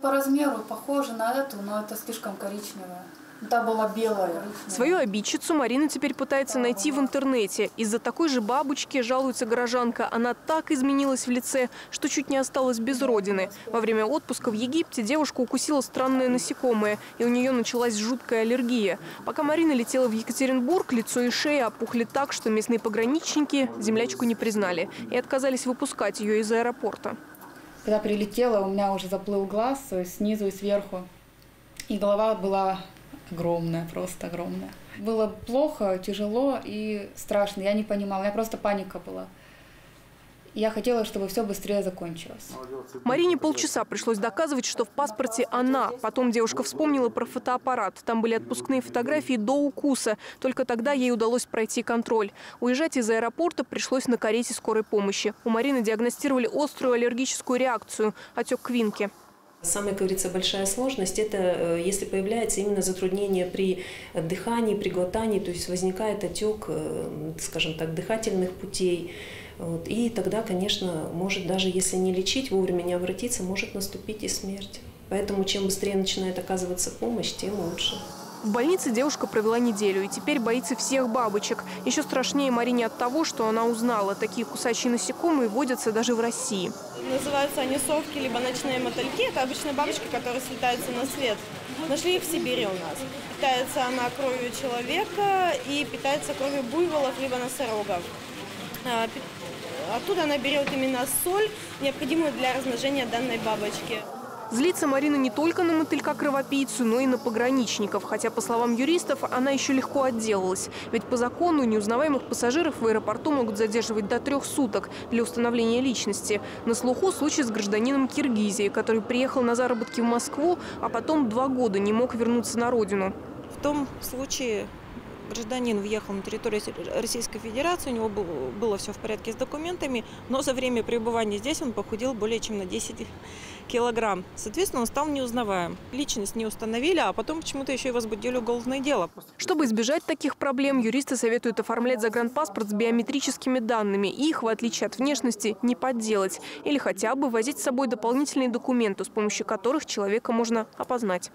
По размеру похоже на эту, но это слишком коричневая. Та была белая. Коричневая. Свою обидчицу Марина теперь пытается найти в интернете. Из-за такой же бабочки, жалуется горожанка, она так изменилась в лице, что чуть не осталась без родины. Во время отпуска в Египте девушку укусила странное насекомое, и у нее началась жуткая аллергия. Пока Марина летела в Екатеринбург, лицо и шея опухли так, что местные пограничники землячку не признали и отказались выпускать ее из аэропорта. Когда прилетела, у меня уже заплыл глаз снизу и сверху. И голова была огромная, просто огромная. Было плохо, тяжело и страшно. Я не понимала, у меня просто паника была. Я хотела, чтобы все быстрее закончилось. Марине полчаса пришлось доказывать, что в паспорте она. Потом девушка вспомнила про фотоаппарат. Там были отпускные фотографии до укуса. Только тогда ей удалось пройти контроль. Уезжать из аэропорта пришлось на карете скорой помощи. У Марины диагностировали острую аллергическую реакцию – отек квинки. Самая, как говорится, большая сложность – это если появляется именно затруднение при дыхании, при глотании, то есть возникает отек, скажем так, дыхательных путей. Вот. И тогда, конечно, может даже если не лечить, вовремя не обратиться, может наступить и смерть. Поэтому чем быстрее начинает оказываться помощь, тем лучше. В больнице девушка провела неделю и теперь боится всех бабочек. Еще страшнее Марине от того, что она узнала. Такие кусачие насекомые водятся даже в России. Называются они совки, либо ночные мотыльки. Это обычные бабочки, которые слетаются на свет. Нашли их в Сибири у нас. Питается она кровью человека и питается кровью буйволов, либо носорогов. Оттуда она берет именно соль, необходимую для размножения данной бабочки. Злится Марина не только на мотылька-кровопийцу, но и на пограничников. Хотя, по словам юристов, она еще легко отделалась. Ведь по закону неузнаваемых пассажиров в аэропорту могут задерживать до 3 суток для установления личности. На слуху случай с гражданином Киргизии, который приехал на заработки в Москву, а потом 2 года не мог вернуться на родину. В том случае гражданин въехал на территорию Российской Федерации, у него было все в порядке с документами, но за время пребывания здесь он похудел более чем на 10 килограмм. Соответственно, он стал неузнаваем. Личность не установили, а потом почему-то еще и возбудили уголовное дело. Чтобы избежать таких проблем, юристы советуют оформлять загранпаспорт с биометрическими данными. Их, в отличие от внешности, не подделать. Или хотя бы возить с собой дополнительные документы, с помощью которых человека можно опознать.